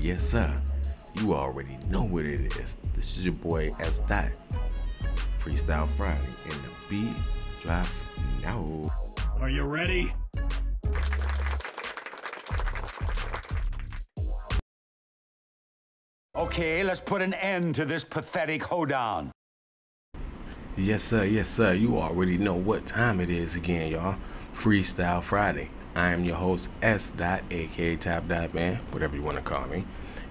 Yes, sir. You already know what it is. This is your boy S. Dot. Freestyle Friday, and the beat drops now. Are you ready? Okay, let's put an end to this pathetic hoedown. Yes, sir. Yes, sir. You already know what time it is again, y'all. Freestyle Friday. I am your host, S. Dot, aka Top Dot Man, whatever you want to call me.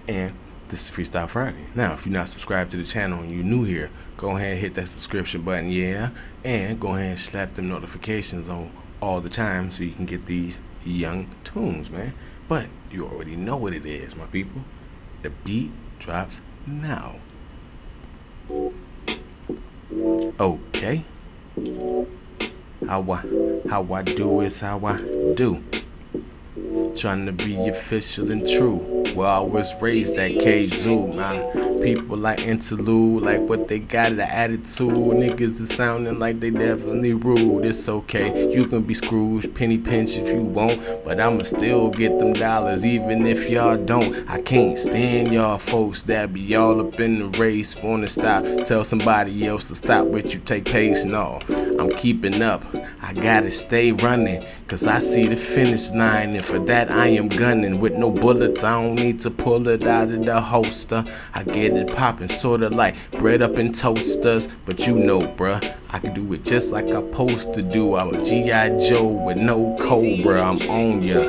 And this is Freestyle Friday. Now, if you're not subscribed to the channel and you're new here, go ahead and hit that subscription button, yeah. And go ahead and slap them notifications on all the time so you can get these young tunes, man. But you already know what it is, my people. The beat drops now. Okay, how I do is how I do. Trying to be official and true. Well, I was raised at K-Zoo, man. People like interlude, like what they got, the attitude. Niggas is sounding like they definitely rude. It's okay, you can be Scrooge, penny pinch if you want, but I'ma still get them dollars even if y'all don't. I can't stand y'all folks that be all up in the race. Wanna stop, tell somebody else to stop with you, take pace, no. I'm keeping up, I gotta stay running, cause I see the finish line, and for that I am gunning. With no bullets, I don't need to pull it out of the holster. I get it poppin', sorta like bread up in toasters. But you know, bruh, I can do it just like I'm supposed to do. I was G.I. Joe with no Cobra, I'm on ya.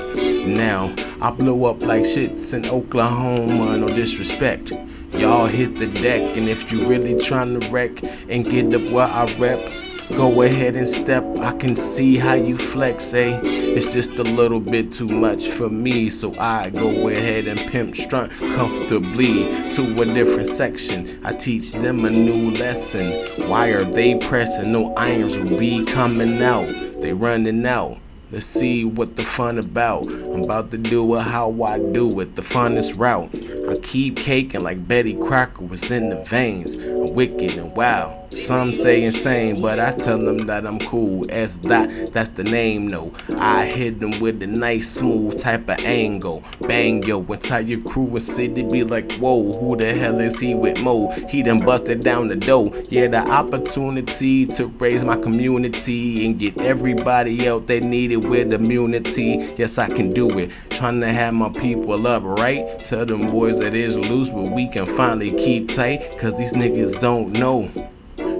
Now, I blow up like shits in Oklahoma, no disrespect. Y'all hit the deck, and if you really tryna wreck and get up where I rep, go ahead and step, I can see how you flex, eh? It's just a little bit too much for me, so I go ahead and pimp strut comfortably to a different section. I teach them a new lesson. Why are they pressing? No irons will be coming out. They running out. Let's see what the fun about. I'm about to do it how I do it, the funnest route. I keep caking like Betty Crocker was in the veins. I'm wicked and wild. Some say insane, but I tell them that I'm cool. S. Dot, that's the name, no. I hit them with a nice, smooth type of angle. Bang, yo, entire crew and city be like, whoa, who the hell is he with Mo? He done busted down the door. Yeah, the opportunity to raise my community and get everybody out they needed with immunity. Yes, I can do it. Trying to have my people up, right? Tell them boys that is loose, but we can finally keep tight, cause these niggas don't know.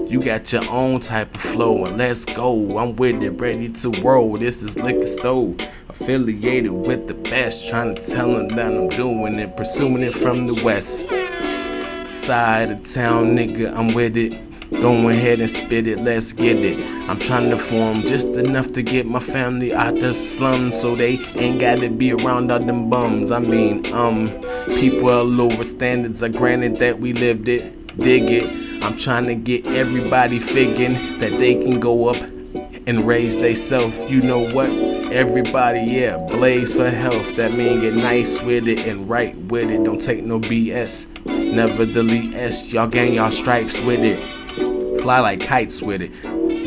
You got your own type of flow, and let's go. I'm with it, ready to roll. This is Liquor Store, affiliated with the best. Trying to tell them that I'm doing it, pursuing it from the west side of town, nigga. I'm with it. Go ahead and spit it, let's get it. I'm trying to form just enough to get my family out the slums, so they ain't gotta be around all them bums. I mean, people are lower standards. I granted that we lived it, dig it. I'm trying to get everybody figuring that they can go up and raise theyself. You know what? Everybody, yeah, blaze for health. That mean get nice with it and right with it. Don't take no BS. Never delete S. Y'all gang y'all stripes with it. Fly like kites with it,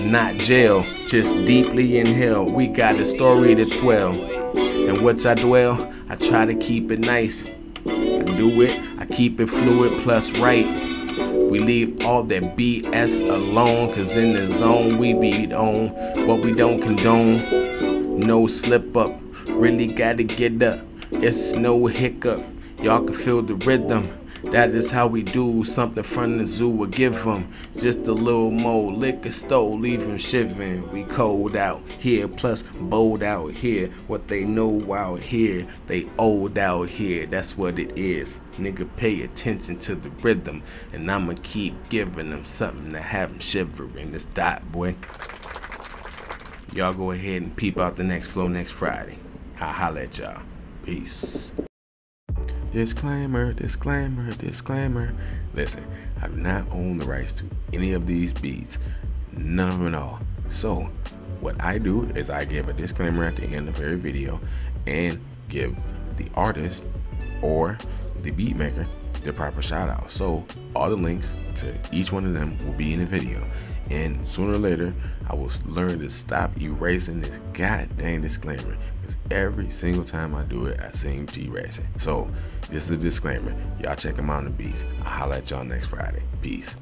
not jail, just deeply inhale. We got a story to tell, and what I dwell, I try to keep it nice. I do it, I keep it fluid plus right. We leave all that BS alone, cause in the zone we be on what we don't condone. No slip up, really gotta get up, it's no hiccup. Y'all can feel the rhythm. That is how we do something from the zoo. We'll give them just a little more. Liquor Store, leave them shivering. We cold out here, plus bold out here. What they know out here, they old out here. That's what it is. Nigga, pay attention to the rhythm, and I'ma keep giving them something to have them shivering. This Dot, boy. Y'all go ahead and peep out the next flow next Friday. I'll holla at y'all. Peace. Disclaimer, disclaimer, disclaimer. Listen, I do not own the rights to any of these beats. None of them at all. So, what I do is I give a disclaimer at the end of every video and give the artist or the beat maker their proper shout out. So all the links to each one of them will be in the video, and sooner or later I will learn to stop erasing this goddamn disclaimer, because every single time I do it I seem to erase it. So this is a disclaimer. Y'all check them out on the beats. I'll holler at y'all next Friday. Peace.